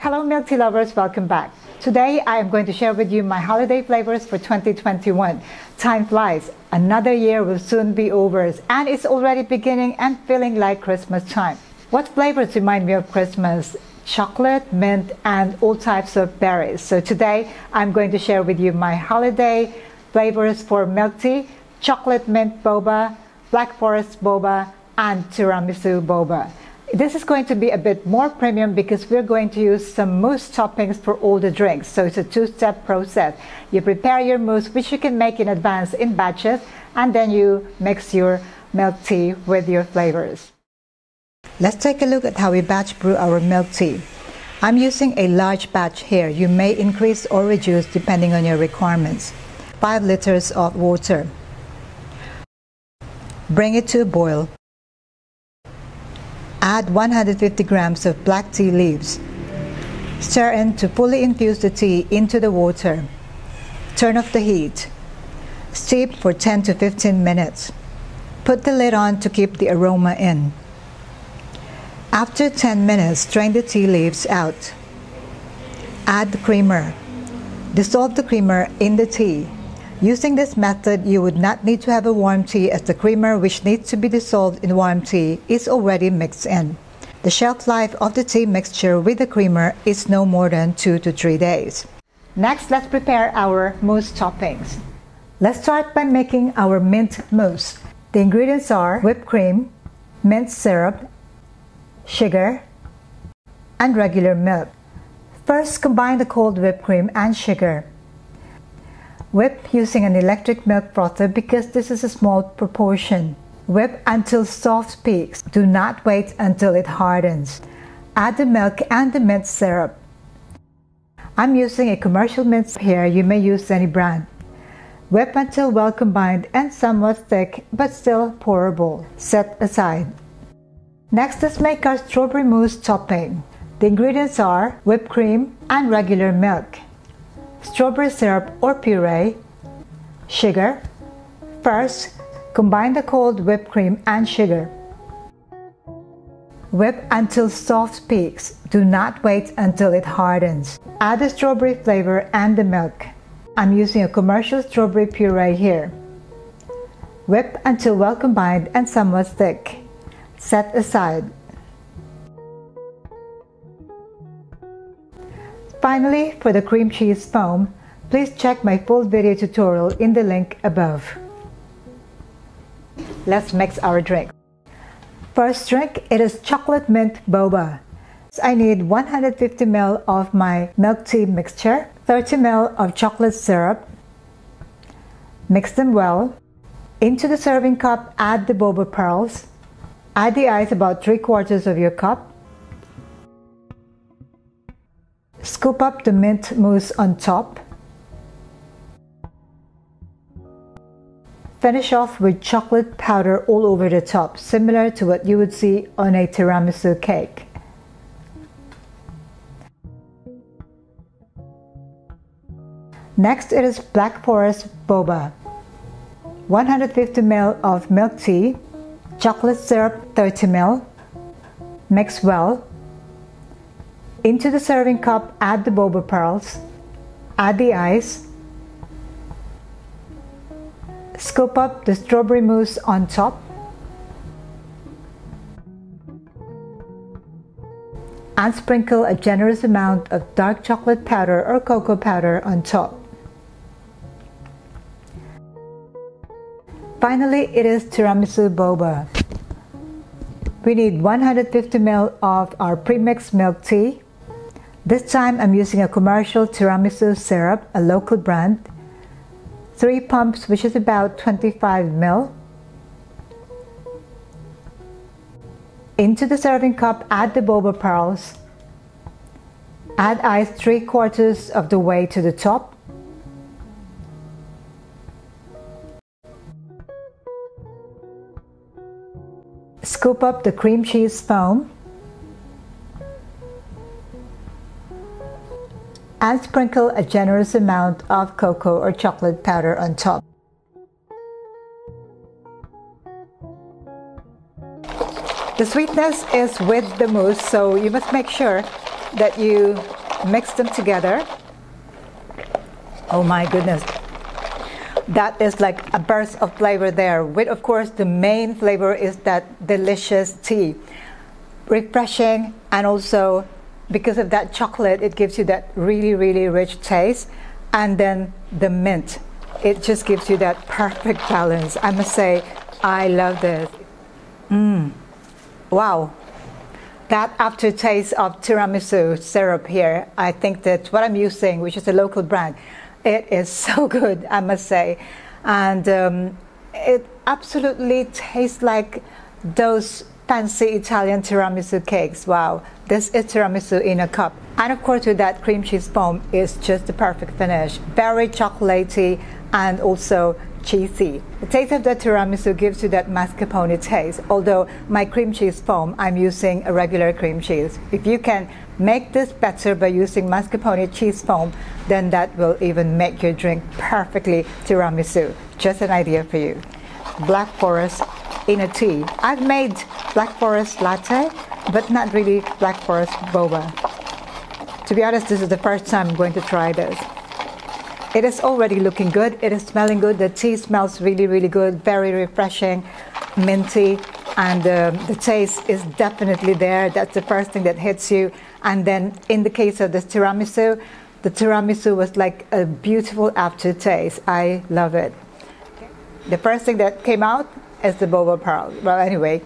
Hello milk tea lovers, welcome back. Today I am going to share with you my holiday flavors for 2021. Time flies, another year will soon be over and it's already beginning and feeling like Christmas time. What flavors remind me of Christmas? Chocolate, mint and all types of berries. So today I'm going to share with you my holiday flavors for milk tea, chocolate mint boba, Black Forest boba and tiramisu boba. This is going to be a bit more premium because we're going to use some mousse toppings for all the drinks. So it's a two-step process. You prepare your mousse, which you can make in advance in batches, and then you mix your milk tea with your flavors. Let's take a look at how we batch brew our milk tea. I'm using a large batch here. You may increase or reduce depending on your requirements. 5 liters of water. Bring it to a boil. Add 150 grams of black tea leaves. Stir in to fully infuse the tea into the water. Turn off the heat. Steep for 10 to 15 minutes. Put the lid on to keep the aroma in. After 10 minutes, strain the tea leaves out. Add the creamer. Dissolve the creamer in the tea. Using this method, you would not need to have a warm tea as the creamer, which needs to be dissolved in warm tea, is already mixed in. The shelf life of the tea mixture with the creamer is no more than 2 to 3 days. Next, let's prepare our mousse toppings. Let's start by making our mint mousse. The ingredients are whipped cream, mint syrup, sugar, and regular milk. First, combine the cold whipped cream and sugar. Whip using an electric milk frother because this is a small proportion. Whip until soft peaks. Do not wait until it hardens. Add the milk and the mint syrup. I'm using a commercial mint here. You may use any brand. Whip until well combined and somewhat thick but still pourable. Set aside. Next, let's make our strawberry mousse topping. The ingredients are whipped cream and regular milk, strawberry syrup or puree, sugar. First, combine the cold whipped cream and sugar. Whip until soft peaks. Do not wait until it hardens. Add the strawberry flavor and the milk. I'm using a commercial strawberry puree here. Whip until well combined and somewhat thick. Set aside. Finally, for the cream cheese foam, please check my full video tutorial in the link above. Let's mix our drink. First drink, it is chocolate mint boba. I need 150 ml of my milk tea mixture, 30 ml of chocolate syrup. Mix them well. Into the serving cup, add the boba pearls. Add the ice about 3/4 of your cup. Scoop up the mint mousse on top. Finish off with chocolate powder all over the top, similar to what you would see on a tiramisu cake. Next, it is Black Forest boba. 150 ml of milk tea, chocolate syrup 30 ml. Mix well. Into the serving cup, add the boba pearls, add the ice, scoop up the strawberry mousse on top, and sprinkle a generous amount of dark chocolate powder or cocoa powder on top. Finally, it is tiramisu boba. We need 150 ml of our pre-mixed milk tea. This time I'm using a commercial tiramisu syrup, a local brand. 3 pumps, which is about 25 ml. Into the serving cup, add the boba pearls. Add ice 3/4 of the way to the top. Scoop up the cream cheese foam. And sprinkle a generous amount of cocoa or chocolate powder on top. The sweetness is with the mousse, so you must make sure that you mix them together. Oh my goodness. That is like a burst of flavor there, with of course the main flavor is that delicious tea. Refreshing, and also because of that chocolate, it gives you that really, really rich taste. And then the mint, it just gives you that perfect balance. I must say, I love this. Wow. That aftertaste of tiramisu syrup here, I think that what I'm using, which is a local brand, it is so good, I must say. And it absolutely tastes like those fancy Italian tiramisu cakes. Wow, this is tiramisu in a cup. And of course with that cream cheese foam, is just the perfect finish. Very chocolatey and also cheesy. The taste of the tiramisu gives you that mascarpone taste, although my cream cheese foam, I'm using a regular cream cheese. If you can make this better by using mascarpone cheese foam, then that will even make your drink perfectly tiramisu. Just an idea for you. Black Forest in a tea. I've made Black Forest latte, but not really Black Forest boba. To be honest, this is the first time I'm going to try this. It is already looking good. It is smelling good. The tea smells really, really good. Very refreshing, minty, and the taste is definitely there. That's the first thing that hits you. And then in the case of the tiramisu was like a beautiful aftertaste. I love it. The first thing that came out is the boba pearl. Well, anyway,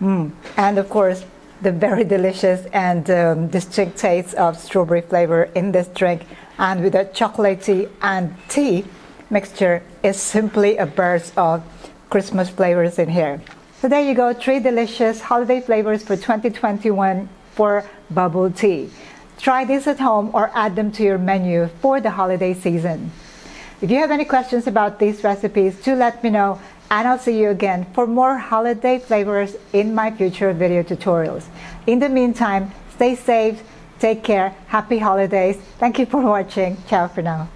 and of course, the very delicious and distinct taste of strawberry flavor in this drink, and with that chocolatey and tea mixture, is simply a burst of Christmas flavors in here. So there you go, 3 delicious holiday flavors for 2021 for bubble tea. Try this at home or add them to your menu for the holiday season. If you have any questions about these recipes, do let me know, and I'll see you again for more holiday flavors in my future video tutorials. In the meantime, stay safe, take care, happy holidays. Thank you for watching. Ciao for now.